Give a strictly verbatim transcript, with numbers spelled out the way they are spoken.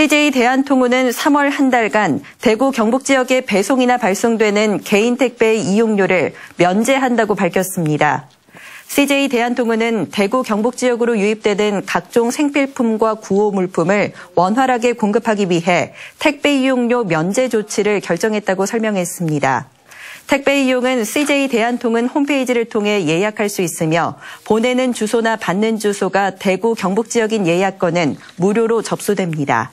씨제이 대한통운은 삼월 한 달간 대구 경북 지역에 배송이나 발송되는 개인 택배의 이용료를 면제한다고 밝혔습니다. 씨제이 대한통운은 대구 경북 지역으로 유입되는 각종 생필품과 구호물품을 원활하게 공급하기 위해 택배 이용료 면제 조치를 결정했다고 설명했습니다. 택배 이용은 씨제이 대한통운 홈페이지를 통해 예약할 수 있으며 보내는 주소나 받는 주소가 대구 경북 지역인 예약건은 무료로 접수됩니다.